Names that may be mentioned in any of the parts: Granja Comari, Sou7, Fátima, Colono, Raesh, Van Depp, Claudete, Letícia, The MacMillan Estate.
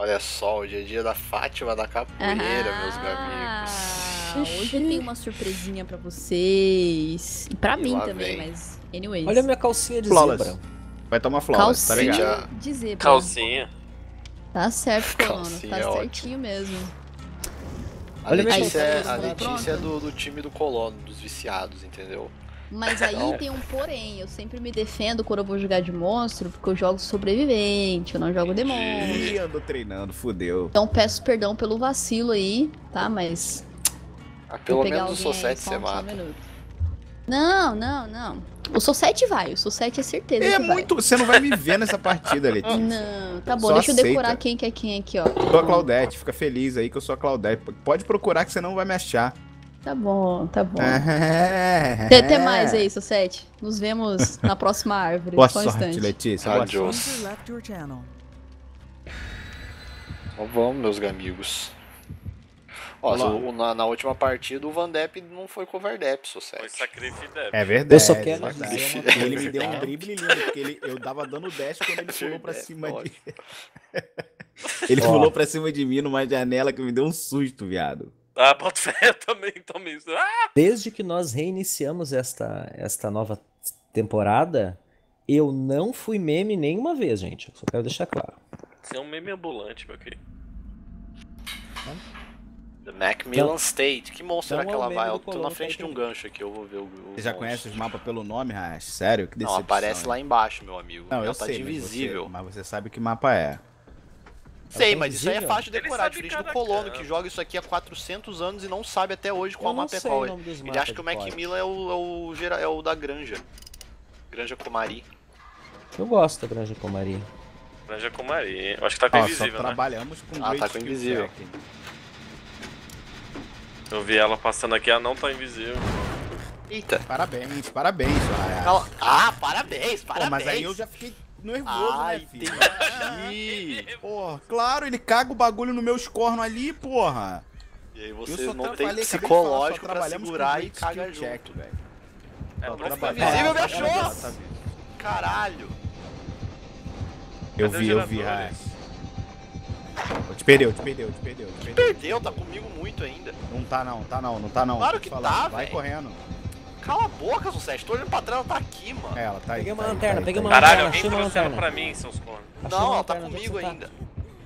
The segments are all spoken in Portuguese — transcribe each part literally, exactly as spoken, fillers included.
Olha só, hoje é dia da Fátima da Capoeira, ah, meus amigos. Hoje tem uma surpresinha pra vocês. E pra e mim também, vem. mas anyways. Olha a minha calcinha de flawless. zebra. Vai tomar flawless, tá ligado? De zebra. Calcinha. Tá certo, Colono. Tá é certinho ótimo. mesmo. A Letícia, aí, tá a Letícia é do, do time do Colono, dos viciados, entendeu? Mas aí não. tem um porém, eu sempre me defendo quando eu vou jogar de monstro, porque eu jogo sobrevivente, eu não jogo demônio. Ih, ando treinando, fudeu. Então peço perdão pelo vacilo aí, tá? Mas... Ah, pelo menos o Sou sete você mata. Um não, não, não. O Sou sete vai, o Sou sete é certeza é que muito... vai. Você não vai me ver nessa partida, Letícia. Não, tá bom, Só deixa aceita. eu decorar quem que é quem aqui, ó. Eu sou a Claudete, fica feliz aí que eu sou a Claudete. Pode procurar que você não vai me achar. Tá bom, tá bom. Até, até mais aí, Sou sete. Nos vemos na próxima árvore. Boa Só sorte, instante. Letícia. Adiós. Então vamos, meus amigos. Ó, o, na, na última partida, o Van Depp não foi com o Verdep, Sou sete. Foi sacrifício. É verdade. Eu só quero é dizer uma coisa. Ele me deu um drible lindo, porque ele, eu tava dando dash quando ele pulou pra cima de... ele pulou pra cima de mim numa janela que me deu um susto, viado. Ah, bota fé, também, também isso. Ah! Desde que nós reiniciamos esta, esta nova temporada, eu não fui meme nenhuma vez, gente. Eu só quero deixar claro. Você é um meme ambulante, meu querido. The MacMillan Estate. Que monstro é que ela vai? Eu tô na frente de um gancho aqui, eu vou ver o... o você já monstro. conhece os mapas pelo nome, Raesh? Sério? Que decepção. Não, aparece lá embaixo, meu amigo. Não, ela eu tá sei, divisível. Mas você, mas você sabe que mapa é. Sei, mas isso aí é fácil de decorar, diferente do Colono, que joga isso aqui há quatrocentos anos e não sabe até hoje qual mapa é qual. Ele acha que o MacMillan é o, é, o, é o da Granja. Granja Comari. Eu gosto da Granja Comari. Granja Comari. Eu acho que tá com ah, invisível, só né? trabalhamos com Ah, tá com invisível. Aqui. Eu vi ela passando aqui, ela não tá invisível. Eita. Parabéns, parabéns. Ah, ah parabéns, parabéns. Pô, mas aí eu já fiquei... nervoso, ah, né, filho? Entendi. Porra, claro, ele caga o bagulho no meu corno ali, porra. E aí você não trabalhei, tem psicológico falar, pra segurar e caga junto, velho. É, não fica visível, me achou! Caralho. Eu vi, eu vi, Raesh. Te perdeu, te perdeu, te perdeu. Te perdeu, tá comigo muito ainda. Não tá não, tá não, não tá não. Claro que tá, vai correndo. Cala a boca, Sou sete, tô olhando pra trás, ela tá aqui, mano. É, ela tá aí. Peguei uma tá lanterna, aí, peguei uma lanterna. Caralho, alguém trouxe ela pra mim, seus cornos. Não, ela tá comigo ainda.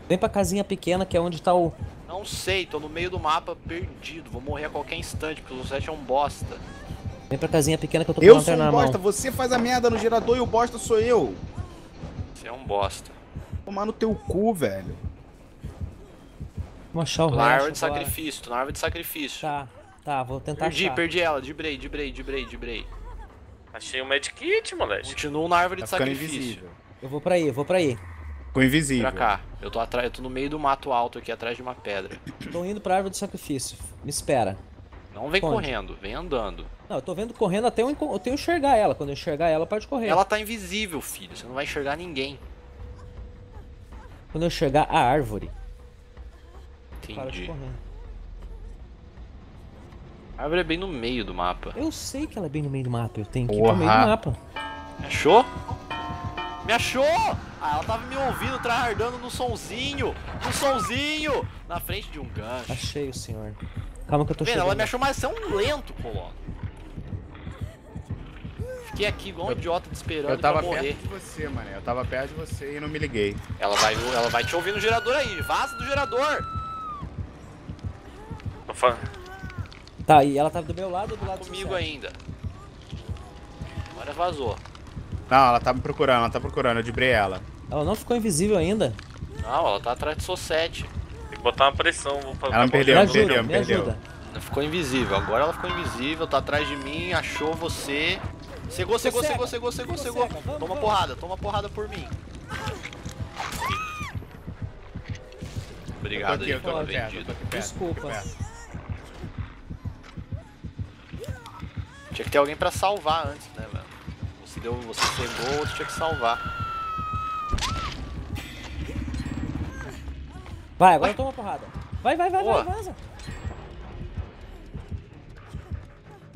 Vem pra casinha pequena, que é onde tá o... Não sei, tô no meio do mapa perdido. Vou morrer a qualquer instante, porque o Sou sete é um bosta. Vem pra casinha pequena que eu tô com a lanterna na mão. Eu sou um bosta, você faz a merda no gerador e o bosta sou eu. Você é um bosta. Tomar no teu cu, velho. Vou achar o Raesh. Na árvore de sacrifício, tô na árvore de sacrifício. Tá. Tá, vou tentar perdi, achar. Perdi ela, dibrei, dibrei, dibrei, dibrei. Achei um medkit, moleque. Continuo na árvore tá de sacrifício. Invisível. Eu vou pra aí, eu vou pra aí. Ficou invisível. Pra cá. Eu tô, atrás, eu tô no meio do mato alto aqui, atrás de uma pedra. Tô indo pra árvore de sacrifício. Me espera. Não vem Conde. correndo, vem andando. Não, eu tô vendo correndo até eu, eu tenho que enxergar ela. Quando eu enxergar ela, pode correr. Ela tá invisível, filho. Você não vai enxergar ninguém. Quando eu enxergar a árvore. Entendi. Para de correr. A árvore é bem no meio do mapa. Eu sei que ela é bem no meio do mapa, eu tenho que Porra. ir pro meio do mapa. Me achou? Me achou! Ah, ela tava me ouvindo, tryhardando no sonzinho! No sonzinho! Na frente de um gancho. Achei o senhor. Calma que eu tô Pera, chegando. Ela me achou, mas você é um lento, Colono. Fiquei aqui igual um eu, idiota te esperando pra morrer. Eu tava perto de você, mané. Eu tava perto de você e não me liguei. Ela vai, ela vai te ouvir no gerador aí. Vaza do gerador! Tô falando. Tá, e ela tava do meu lado ou do lado do Comigo ainda. Agora vazou. Não, ela tá me procurando, ela tá procurando, eu dibrei ela. Ela não ficou invisível ainda? Não, ela tá atrás de Sou sete. Tem que botar uma pressão. Vou ela não perdeu, me ajuda, perdeu, me perdeu. Ajuda. Ela ficou invisível, agora ela ficou invisível, tá atrás de mim, achou você. Cegou, cegou, cegou, cegou, cegou, cegou. Toma vamos. porrada, toma porrada por mim. Obrigado aí, tô vendido. Desculpa. Tinha que ter alguém pra salvar antes, né, velho? Você deu, você pegou, o outro tinha que salvar. Vai, agora toma porrada. Vai, vai, vai, Boa. vai, vaza.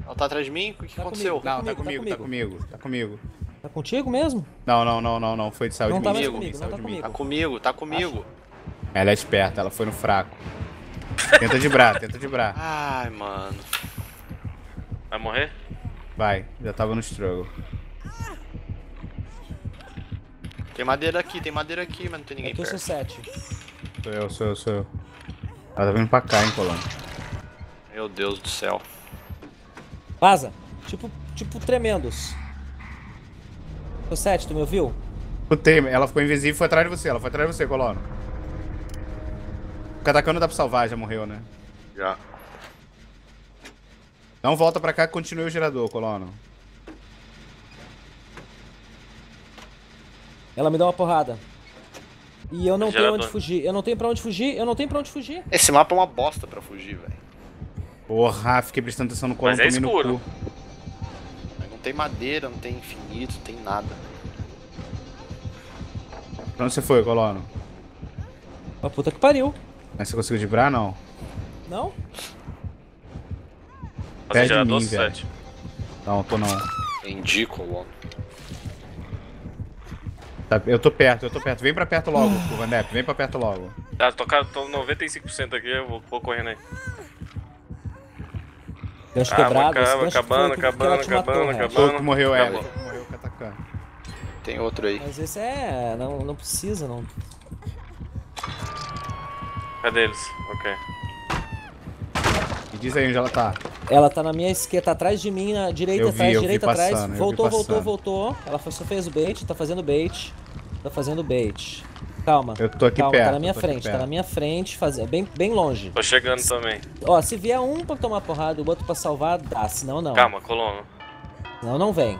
Ela tá atrás de mim? O que tá aconteceu? Comigo, não, tá comigo, tá comigo, tá comigo, tá comigo. Tá contigo mesmo? Não, não, não, não, não, foi de saúde. Não tá comigo, comigo, não tá comigo. Tá comigo, tá comigo. Acho. Ela é esperta, ela foi no fraco. Tenta de bra, tenta de bra. Ai, mano. Vai morrer? Vai, já tava no struggle. Tem madeira aqui, tem madeira aqui, mas não tem ninguém perto. Eu sou sete. Sou eu, sou eu, sou eu. Ela tá vindo pra cá, hein, Colônia. Meu Deus do céu. Vaza. Tipo, tipo tremendos. Sou sete, tu me ouviu? Escutei, ela ficou invisível e foi atrás de você, ela foi atrás de você, Colônia. O Katakana não dá pra salvar, já morreu, né? Já. Não volta pra cá, continue o gerador, Colono. Ela me dá uma porrada. E eu não gerador. tenho onde fugir, eu não tenho pra onde fugir, eu não tenho pra onde fugir. Esse mapa é uma bosta pra fugir, velho. Porra, fiquei prestando atenção no Colono. Mas é escuro. Mas não tem madeira, não tem infinito, não tem nada. Pra onde você foi, Colono? Pra puta que pariu. Mas você conseguiu vibrar, não? Não? Pede em mim, velho. Não, tô não. Indico logo. Tá, eu tô perto, eu tô perto. Vem pra perto logo, Van Depp. Vem pra perto logo. Tá, tô, tô noventa e cinco por cento aqui, eu vou, vou correndo aí. Gancho ah, quebrado, acaba, acabando, que acabando, que acabando, matou, acabando. Foi o que morreu, é. Morreu o Katakana. Tem outro aí. Mas esse é... não, não precisa, não. Cadê eles? Ok. Me diz aí onde ela tá. Ela tá na minha esquerda, tá atrás de mim, na direita, eu vi, atrás, eu direita, passando, atrás. Voltou, voltou, voltou. Ela só fez o bait, tá fazendo bait. Tá fazendo bait. Calma. Eu tô aqui calma, perto. Tá na minha frente, tá na minha frente, faz... bem, bem longe. Tô chegando se... também. Ó, se vier um pra tomar porrada e o outro pra salvar, dá, senão não. Calma, Colono. Senão não vem.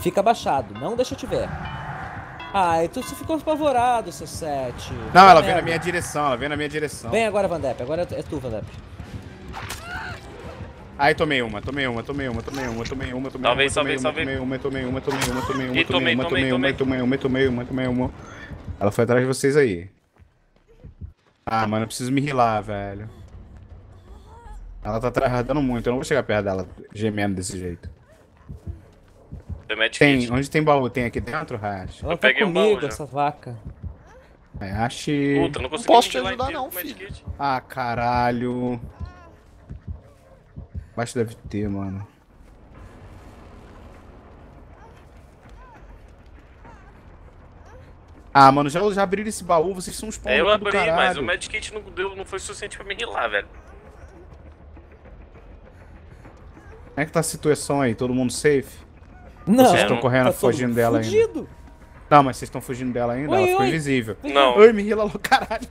Fica abaixado, não deixa eu te ver. Ai, tu ficou apavorado, seu sete. Não, Vai ela vem na minha direção, ela vem na minha direção. Vem agora, Van Depp, agora é tu, Van Depp. Ai, tomei uma, tomei uma, tomei uma, tomei uma, tomei uma, tomei uma, tomei uma, tomei uma, tomei uma, tomei uma, tomei uma, tomei uma, tomei uma, tomei uma, tomei uma, tomei uma. Ela foi atrás de vocês aí. Ah, mano, eu preciso me rilar, velho. Ela tá tryhardando muito, eu não vou chegar perto dela gemendo desse jeito. Tem, onde tem baú? Tem aqui dentro, Raesh? Ela tá comigo, essa vaca. Raesh... Puta, não posso te ajudar não, filho. Ah, caralho. Baixo deve ter, mano. Ah, mano, já, já abriram esse baú, vocês são uns pão do caralho. Eu abri, mas o medkit não, deu, não foi suficiente pra me rilar, velho. Como é que tá a situação aí? Todo mundo safe? Não. Vocês estão correndo, tá fugindo dela fudido. ainda. Não, mas vocês estão fugindo dela ainda, oi, ela ficou oi. invisível. Não. Oi, me rila logo, caralho.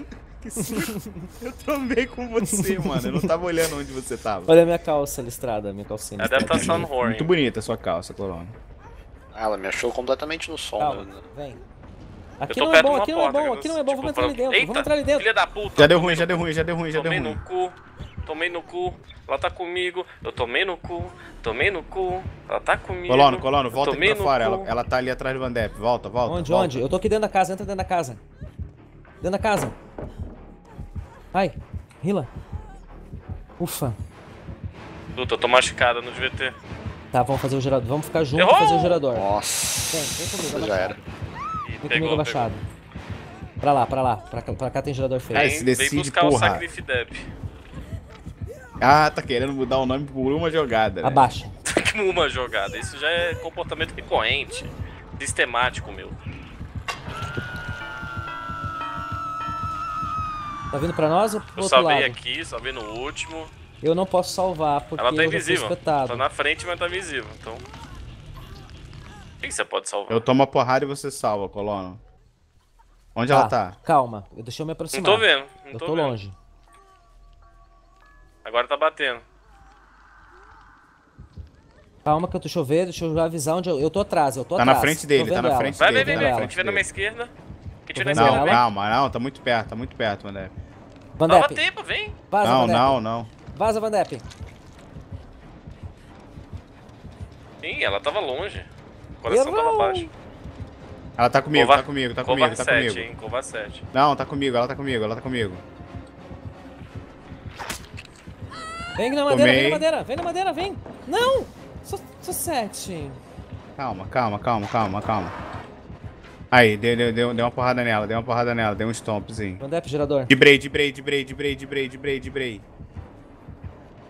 Eu tomei com você, mano. Eu não tava olhando onde você tava. Olha a minha calça listrada, minha calcinha. Ela deve tá só no horn. Muito bonita a sua calça, Corona. Ah, ela me achou completamente no som. Calma, né? Vem. Aqui não é bom, aqui não é bom, aqui não é bom. Vamos entrar ali dentro, vamos entrar ali dentro. Filha da puta. Já deu ruim, já deu ruim, já deu ruim, já deu ruim. Tomei no cu, tomei no cu. Ela tá comigo, eu tomei no cu, tomei no cu, ela tá comigo. Colono, Colono, volta aqui pra fora. Ela, ela tá ali atrás do Van Depp. Volta, volta. Onde, volta. onde? Eu tô aqui dentro da casa, entra dentro da casa. Dentro da casa. Ai, rila. Ufa. Luta, eu tô machucada, não devia ter. Tá, vamos fazer o gerador. Vamos ficar juntos e fazer o gerador. Nossa. Vem, vem comigo, abaixado. Já era. Vem pegou, comigo abaixado. Pegou. Pra lá, pra lá. Pra cá, pra cá tem gerador feio. Vem, vem buscar porra. o sacrifidep. Ah, tá querendo mudar o nome por uma jogada. Né? Abaixa. Uma jogada. Isso já é comportamento recorrente. Sistemático, meu. Tá vindo pra nós ou pro outro lado? Eu salvei aqui, salvei no último. Eu não posso salvar porque ela tá invisível. Tá na frente, mas tá invisível, então... Quem você pode salvar? Eu tomo a porrada e você salva, Colono. Onde tá, ela tá? Calma, eu deixei eu me aproximar. Não tô vendo, não eu tô, tô vendo. longe. Agora tá batendo. Calma que eu deixa eu ver, deixa eu avisar onde eu... Eu tô atrás, eu tô tá atrás. Tá na frente dele, tá na ela. frente Vai, dele. Vai, vem, vem, vem, vem na minha esquerda. Não, calma, não, tá muito perto, tá muito perto, Van Depp. Van Depp. Dava tempo, vem. Vaza, não, Van Depp. não, não. Vaza, Van Depp. Sim, ela tava longe. O coração eu tava não. baixo. Ela tá comigo, Cova... tá comigo, tá Cova comigo, tá sete, comigo. Hein? Cova sete. Não, tá comigo, ela tá comigo, ela tá comigo. Vem na madeira, Tomei. vem na madeira, vem na madeira, vem. Não! Sou sete. Calma, calma, calma, calma, calma. Aí, deu, deu, deu, deu uma porrada nela, deu uma porrada nela, deu um stompzinho. Van Depp, gerador. De Bray, de Bray, de Bray, de Bray, de Bray, de Bray, de Bray.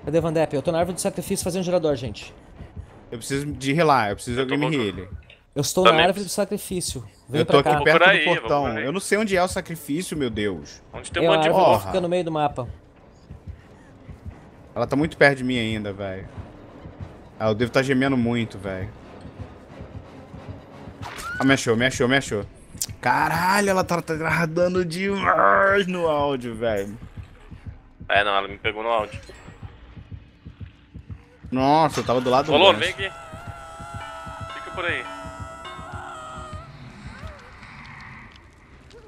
Cadê Van Depp? Eu tô na árvore de sacrifício fazendo gerador, gente. Eu preciso de relar, eu preciso de alguém me healer. Eu estou Também. na árvore do sacrifício. Vem eu tô aqui cá. perto do aí, portão. Eu não sei onde é o sacrifício, meu Deus. Onde tem um monte de porra. Fica no meio do mapa. Ela tá muito perto de mim ainda, velho. Ah, eu devo estar tá gemendo muito, velho. Ah, me achou, me achou, me achou. Caralho, ela tá tardando tá demais no áudio, velho. É, não, ela me pegou no áudio. Nossa, eu tava do lado do Falou, vem aqui. Fica por aí.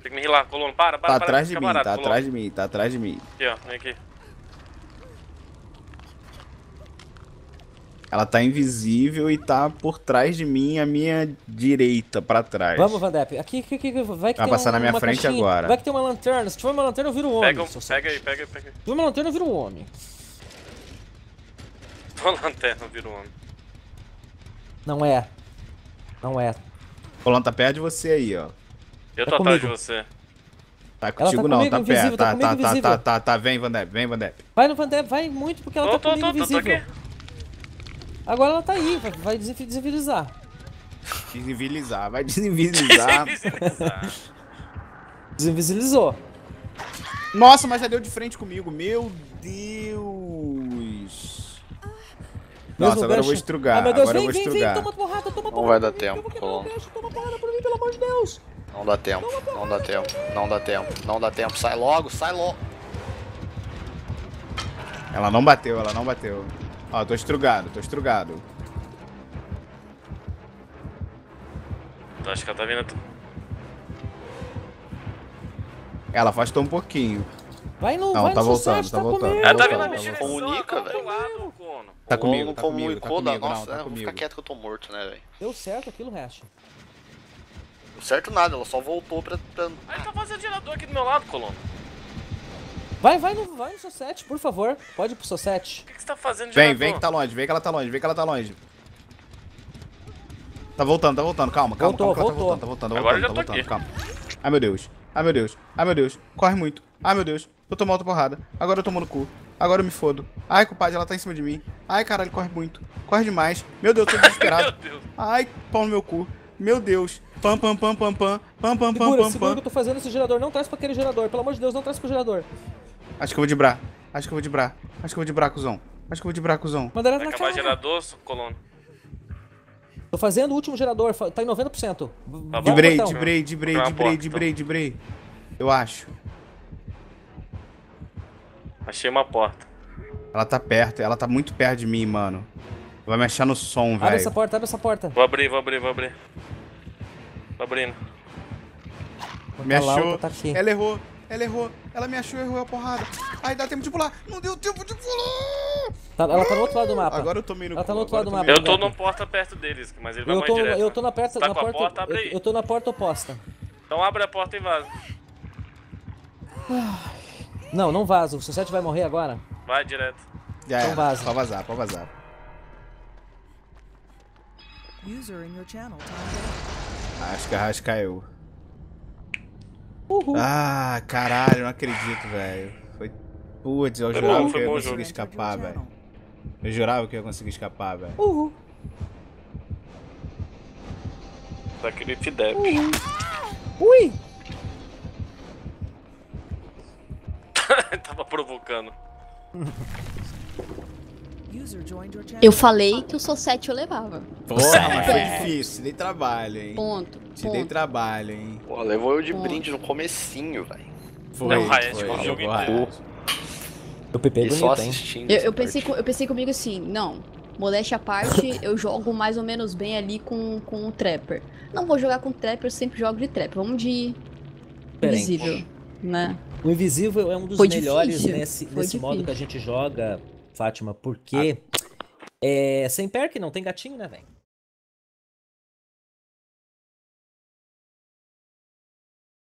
Tem que me rilar, Colono. Para, para, tá para. Atrás de mim, barato, tá Colono. atrás de mim, tá atrás de mim. Aqui, ó, vem aqui. Ela tá invisível e tá por trás de mim, à minha direita, pra trás. Vamos, Van Depp. Aqui, aqui, aqui. Vai que vai tem passar um, na minha frente caixinha. agora. Vai que tem uma lanterna. Se tiver uma lanterna, eu viro um homem. Pega, um, pega aí, pega aí, pega aí. Se tiver uma lanterna, eu viro um homem. Uma lanterna, eu viro um homem. Não é. Não é. Colando tá perto de você aí, ó. Eu tô atrás de você. Tá contigo tá não, comigo, tá perto. Tá, tá, tá, tá, tá, tá. Vem, Van Depp, vem, Van Depp. Vai no Van Depp, vai muito, porque ela tô, tá tô, comigo tô, invisível. Tô, tô Agora ela tá aí, vai desinvivilizar. Desinvivilizar, vai desinvivilizar. Desinvivilizar. Desinvivilizou. Nossa, mas já deu de frente comigo, meu Deus. Nossa, agora beijo. eu vou estrugar, ah, meu Deus, agora vem, eu vou vem, estrugar. Vem, vem, toma porrada, toma porrada. Não vai dar tempo, Colombo. Toma porrada pra mim, pelo amor de Deus. Não dá tempo, não dá tempo, não dá tempo, não dá tempo. Sai logo, sai logo. Ela não bateu, ela não bateu. Ó, tô estrugado, tô estrugado. Eu acho que ela tá vindo. Ela afastou um pouquinho. Vai no, não, vai tá no voltando, sucesso, tá, tá voltando. Ela tá, tá vindo na minha direção, comunica, velho. Tá comigo, tá comigo, tá comigo. Nossa, eu vou ficar quieto que eu tô morto, né, velho. Deu certo aquilo, Raesh. Deu certo nada, ela só voltou pra... pra... Aí tá fazendo gerador aqui do meu lado, Colombo. Vai, vai no, vai no Sou sete, por favor. Pode ir pro Sou sete. O que, que você tá fazendo de Vem, vem que tá longe, vem que ela tá longe, vem que ela tá longe. Tá voltando, tá voltando, calma, calma, voltou, calma. Voltou. Ela tá voltando, tá voltando, Agora tá voltando, tá voltando, calma. Ai meu Deus, ai meu Deus, ai meu Deus, corre muito. Ai meu Deus, vou tomar outra porrada. Agora eu tomo no cu, agora eu me fodo. Ai, compadre, ela tá em cima de mim. Ai, caralho, corre muito, corre demais. Meu Deus, tô desesperado. Ai, pau no meu cu. Meu Deus. Pam, pam, pam, pam, pam, pam, pam, pam, pam, pam. Eu tô fazendo esse gerador, não traz pra aquele gerador. Pelo amor de Deus, não traz pro gerador. Acho que eu vou debrar, acho que eu vou debrar, acho que eu vou debrar, cuzão. Acho que eu vou debrar, cuzão. Vai acabar gerador, Colono. Tô fazendo o último gerador, tá em noventa por cento. Debrei, debrei, debrei, debrei, debrei, debrei. Eu acho. Achei uma porta. Ela tá perto, ela tá muito perto de mim, mano. Vai mexer no som, velho. Abre essa porta, abre essa porta. Vou abrir, vou abrir, vou abrir. Tô abrindo. Me achou. Ela errou. Ela errou. Ela me achou, errou a porrada. Ai, dá tempo de pular. Não deu tempo de pular. Tá, ela tá no outro lado do mapa. Agora eu tomei no Ela cu, tá no outro lado do mapa. Eu tô na porta perto deles, mas ele vai eu mais tô, direto. Eu tô na, perta, tá na porta, porta abre aí. Eu, eu tô na porta oposta. Então abre a porta e vaza. Não, não vaza. O Sou sete vai morrer agora? Vai direto. Já então vaza. Pode vazar, pode vazar. User in your channel. Acho que a Raesh caiu. Uhul. Ah, caralho, não acredito, velho. Foi... Putz, eu jurava Uhul, que eu ia conseguir escapar, velho. Eu jurava que eu ia conseguir escapar, velho. Uhul. Daquele Fidep. Ui! Tava provocando. Eu falei que o Sou sete eu levava. Porra, mas foi difícil, dei trabalho, hein. Ponto. Te ponto. dei trabalho, hein. Pô, levou eu de ponto. brinde no comecinho, velho. Foi, Não, foi, foi, foi, jogo foi. Eu pipei só assistindo. Eu, eu, pensei com, eu pensei comigo assim, não, modéstia à parte, eu jogo mais ou menos bem ali com, com o Trapper. Não vou jogar com o Trapper, eu sempre jogo de Trapper. Vamos de Invisível, né? O Invisível é um dos foi melhores difícil. nesse, nesse modo que a gente joga... Fátima, porque ah. é, sem perk não tem gatinho, né, velho?